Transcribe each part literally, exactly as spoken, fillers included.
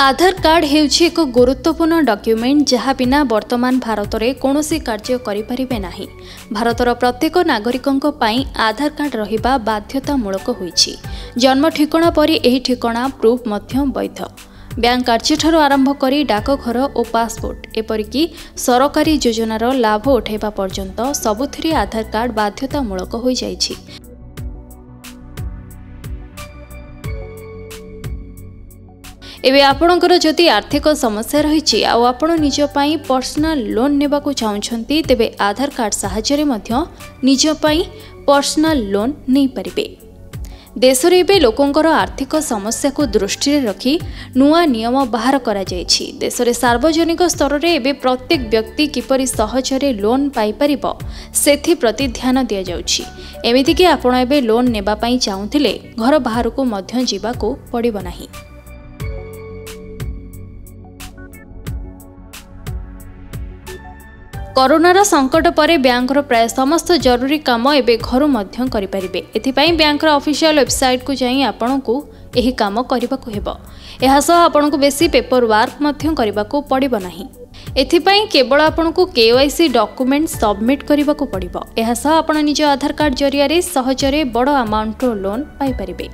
आधार card हेउछि एक गुरुत्वपूर्ण document जहाँ बिना वर्तमान भारत में कौन कार्य करें ना। भारतर प्रत्येक नागरिकों पाई आधार कार्ड रहिबा बाध्यतामूलक होइछि। जन्म ठिकाना पर यह ठिकाना प्रूफ मध्य वैध। बैंक कार्य आरंभ कर डाकघर और पासपोर्ट एपरिकी सरकारी योजनार लाभ उठाइबा पर्यंत सबुथिरे आधार कार्ड बाध्यतामूलक हो जाइछि। एवं आपणकर जदि आर्थिक समस्या रही आपण निज पाई पर्सनल लोन नेबा को चाहते तेबे आधार कार्ड सहायतारे मध्य निज पाई पर्सनल लोन नहीं पारिबे। देश में एवं लोकंकर आर्थिक समस्या को दृष्टि रखी नुआ नियम बाहर करा जायछि। देश में सार्वजनिक स्तर में एवं प्रत्येक व्यक्ति किपरि सहजरे लोन पाई परिबो सेथिप्रति ध्यान दिया जाउछि। एमिति कि आपण एवं लोन नेबा पाई चाहूथिले घर बाहर को मध्य जीवा को पड़िबो नाही। कोरोनार संकट पर बैंकर प्राय समस्त जरूरी काम एवं घर मध्य करें। एथिपाई बैंकर ऑफिशियल वेबसाइट को जाई आपण को यही काम करने को हेबो। एहासह आपण को बेसी पेपर वर्क मध्य करने को पड़िबो नाही। एथिपाई केवल आपण को केवाईसी डॉक्यूमेंट सबमिट करने को पड़िबो। एहासह आपण निज आधार कार्ड जरिया सहजरे बड़ अमाउंट लोन पाई परिबे।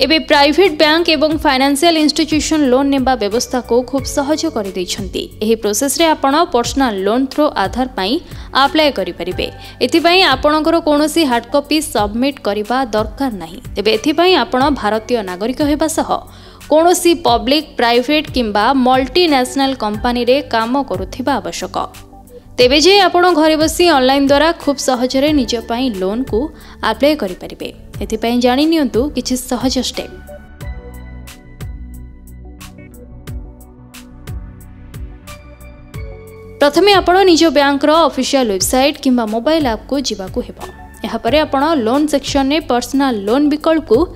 एबे प्राइवेट बैंक एवं फाइनेंशियल इंस्टीट्यूशन लोन नेबा व्यवस्था को खूब सहज कर देछंती। एही प्रोसेस रे आपण पर्सनल लोन थ्रू आधार पाई अप्लाई करि परिबे। एथिपाई आपणकर कोनोसी हार्ड कॉपी सबमिट करबा दरकार नाही। तेबे एथिपाई आपण भारतीय नागरिक हेबा सह कोनोसी पब्लिक प्राइवेट किंबा मल्टीनेशनल कंपनी रे काम करूथिबा आवश्यक। तेबे जे आपण घरे बसी ऑनलाइन द्वारा खूब सहजरे निज पाई लोन को अप्लाई करि परिबे। एथि पाई जानि नियंतु किछि सहज स्टेप। प्रथमे आपण निज बैंक रो ऑफिशियल वेबसाइट किंबा मोबाइल ऐप को जिबा को हेबो। यहाँ पर आपण लोन सेक्शन में पर्सनल लोन विकल्प को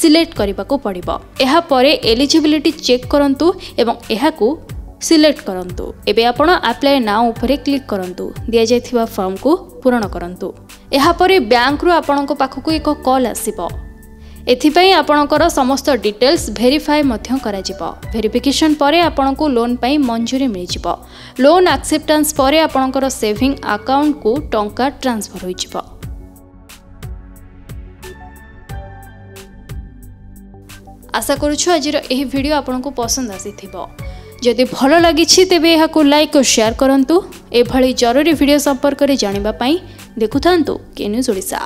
सिलेक्ट करिबा को पड़िबो। यहाँ पर एलिजिबिलिटी चेक करंतु एवं यहाँ को सिलेक्ट करंतु। एबे आपण अप्लाई नाउ उपरे क्लिक करंतु। दिया जायथिबा फॉर्म को पूरण करंतु। एहा परे बैंक रु आपणको पाखको एक कॉल आसीबो। एथिपाई आपणकर समस्त डिटेल्स वेरीफाई मध्य करा जिवो। वेरिफिकेशन परे आपणको लोन पाई मंजूरी मिल जिवो। लोन एक्सेप्टेंस परे आपणकर सेविंग अकाउंट को टंका ट्रांसफर होई जिवो। आशा करूछु आजिर एही वीडियो आपणको पसंद आसीथिबो। जदि भल लगी तेबे यहाँ को लाइक और शेयर करंतु। एभली जरूरी वीडियो संपर्क में जानिबा पाई देखुथांतु के न्यूज ओडिशा।